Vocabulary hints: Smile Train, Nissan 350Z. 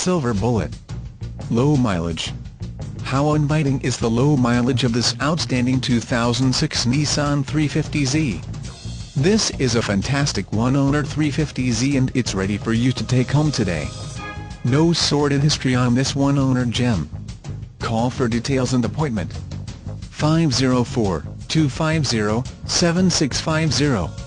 Silver bullet. Low mileage. How inviting is the low mileage of this outstanding 2006 Nissan 350Z? This is a fantastic one-owner 350Z and it's ready for you to take home today. No sordid history on this one-owner gem. Call for details and appointment. 504-250-7650